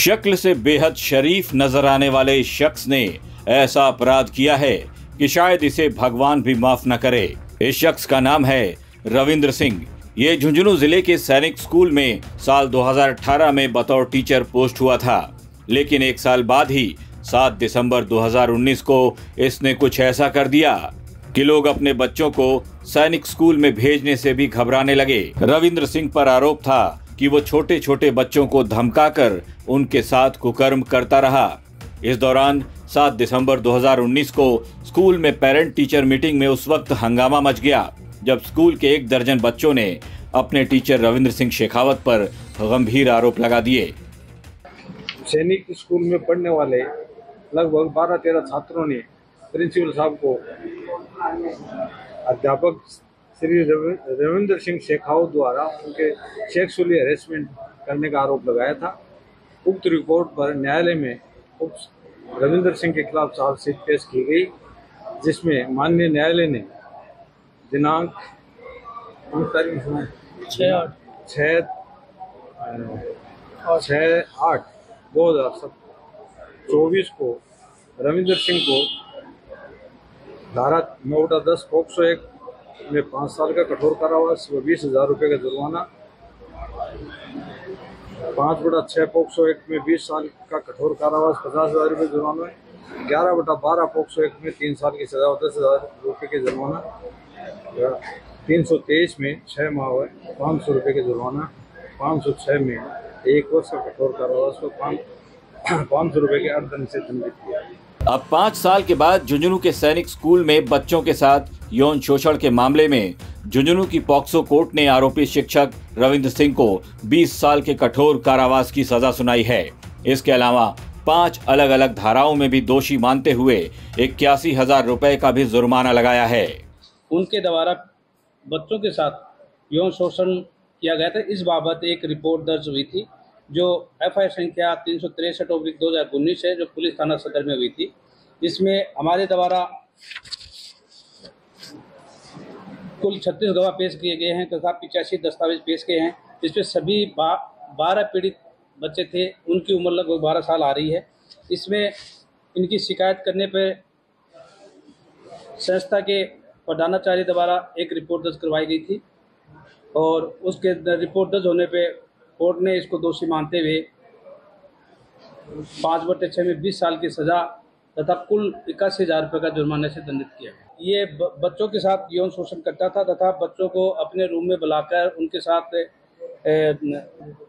शक्ल से बेहद शरीफ नजर आने वाले शख्स ने ऐसा अपराध किया है कि शायद इसे भगवान भी माफ न करे। इस शख्स का नाम है रविंद्र सिंह। ये झुंझुनू जिले के सैनिक स्कूल में साल 2018 में बतौर टीचर पोस्ट हुआ था, लेकिन एक साल बाद ही 7 दिसंबर 2019 को इसने कुछ ऐसा कर दिया कि लोग अपने बच्चों को सैनिक स्कूल में भेजने से भी घबराने लगे। रविंद्र सिंह पर आरोप था कि वो छोटे छोटे बच्चों को धमकाकर उनके साथ कुकर्म करता रहा। इस दौरान 7 दिसंबर 2019 को स्कूल में पेरेंट टीचर मीटिंग में उस वक्त हंगामा मच गया जब स्कूल के 1 दर्जन बच्चों ने अपने टीचर रविंद्र सिंह शेखावत पर गंभीर आरोप लगा दिए। सैनिक स्कूल में पढ़ने वाले लगभग 12-13 छात्रों ने प्रिंसिपल साहब को अध्यापक श्री रविंद्र सिंह शेखावत द्वारा उनके सेक्सुअली हेरेसमेंट करने का आरोप लगाया था। उक्त रिपोर्ट पर न्यायालय में रविंद्र सिंह के खिलाफ चार्जशीट पेश की गई, जिसमें माननीय न्यायालय ने दिनांक 6/8/2024 को रविंद्र सिंह को धारा 9/10 पोक्सो 1 में 5 साल का कठोर कारावास व 20,000 रुपये का जुर्माना, 5/6 पोक्सो 1 में 20 साल का कठोर कारावास 50,000 रुपये जुर्माना, 11/12 पोक्सो 1 में 3 साल की सजा और 10,000 रुपये के जुर्माना, 323 में 6 माह व 500 रुपये के जुर्माना, 506 में 1 वर्ष का कठोर कारावास व 500 रुपये के अर्थदंड से दंडित किया। अब 5 साल के बाद झुंझुनू के सैनिक स्कूल में बच्चों के साथ यौन शोषण के मामले में झुंझुनू की पोक्सो कोर्ट ने आरोपी शिक्षक रविंद्र सिंह को 20 साल के कठोर कारावास की सजा सुनाई है। इसके अलावा 5 अलग-अलग धाराओं में भी दोषी मानते हुए 81,000 रुपये का भी जुर्माना लगाया है। उनके द्वारा बच्चों के साथ यौन शोषण किया गया था, इस बाबत एक रिपोर्ट दर्ज हुई थी जो FIR संख्या 363/2019 है, जो पुलिस थाना सदर में हुई थी। इसमें हमारे द्वारा कुल 36 गवाह पेश किए गए हैं तथा 85 दस्तावेज पेश किए हैं, जिसमें सभी 12 पीड़ित बच्चे थे। उनकी उम्र लगभग 12 साल आ रही है। इसमें इनकी शिकायत करने पर संस्था के प्रधानाचार्य द्वारा एक रिपोर्ट दर्ज करवाई गई थी और उसके रिपोर्ट दर्ज होने पर कोर्ट ने इसको दोषी मानते हुए 5/6 में 20 साल की सजा तथा कुल 81,000 रुपये का जुर्माने से दंडित किया। ये बच्चों के साथ यौन शोषण करता था तथा बच्चों को अपने रूम में बुलाकर उनके साथ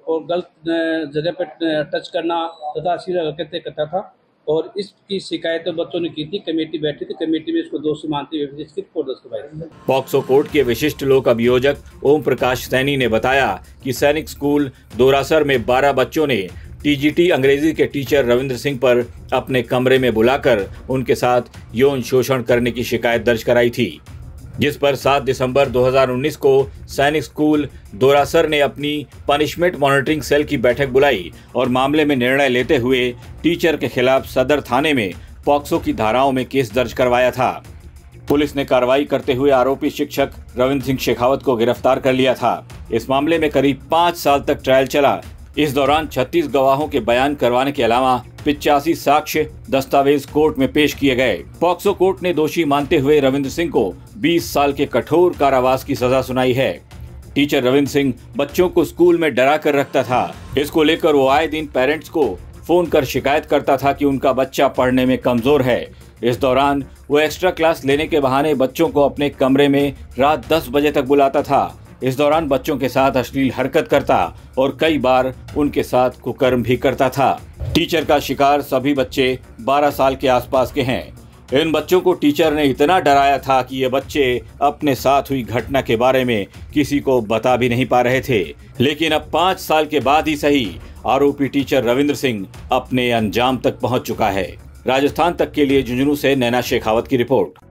और गलत जगह पर टच करना तथा ऐसी हरकतें करता था और इसकी शिकायत तो बच्चों ने की थी। कमेटी बैठी थी, कमेटी में इसको दोषी मानते हुए इसकी रिपोर्ट दर्ज करवाई। पोक्सो कोर्ट के विशिष्ट लोक अभियोजक ओम प्रकाश सैनी ने बताया कि सैनिक स्कूल दोरासर में 12 बच्चों ने टीजीटी अंग्रेजी के टीचर रविंद्र सिंह पर अपने कमरे में बुलाकर उनके साथ यौन शोषण करने की शिकायत दर्ज कराई थी, जिस पर 7 दिसंबर 2019 को सैनिक स्कूल दोरासर ने अपनी पनिशमेंट मॉनिटरिंग सेल की बैठक बुलाई और मामले में निर्णय लेते हुए टीचर के खिलाफ सदर थाने में पोक्सो की धाराओं में केस दर्ज करवाया था। पुलिस ने कार्रवाई करते हुए आरोपी शिक्षक रविंद्र सिंह शेखावत को गिरफ्तार कर लिया था। इस मामले में करीब 5 साल तक ट्रायल चला। इस दौरान 36 गवाहों के बयान करवाने के अलावा 85 साक्ष्य दस्तावेज कोर्ट में पेश किए गए। पोक्सो कोर्ट ने दोषी मानते हुए रविंद्र सिंह को 20 साल के कठोर कारावास की सजा सुनाई है। टीचर रविंद्र सिंह बच्चों को स्कूल में डरा कर रखता था। इसको लेकर वो आए दिन पेरेंट्स को फोन कर शिकायत करता था कि उनका बच्चा पढ़ने में कमजोर है। इस दौरान वो एक्स्ट्रा क्लास लेने के बहाने बच्चों को अपने कमरे में रात 10 बजे तक बुलाता था। इस दौरान बच्चों के साथ अश्लील हरकत करता और कई बार उनके साथ कुकर्म भी करता था। टीचर का शिकार सभी बच्चे 12 साल के आसपास के हैं। इन बच्चों को टीचर ने इतना डराया था कि ये बच्चे अपने साथ हुई घटना के बारे में किसी को बता भी नहीं पा रहे थे। लेकिन अब 5 साल के बाद ही सही आरोपी टीचर रविंद्र सिंह अपने अंजाम तक पहुंच चुका है। राजस्थान तक के लिए झुंझुनू से नैना शेखावत की रिपोर्ट।